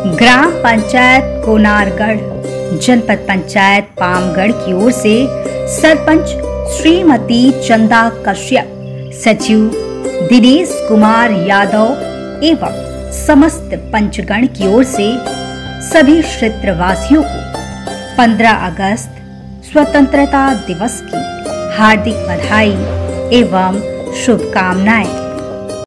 ग्राम पंचायत कोनारगढ़ जनपद पंचायत पामगढ़ की ओर से सरपंच श्रीमती चंदा कश्यप, सचिव दिनेश कुमार यादव एवं समस्त पंचगण की ओर से सभी क्षेत्रवासियों को 15 अगस्त स्वतंत्रता दिवस की हार्दिक बधाई एवं शुभकामनाएं।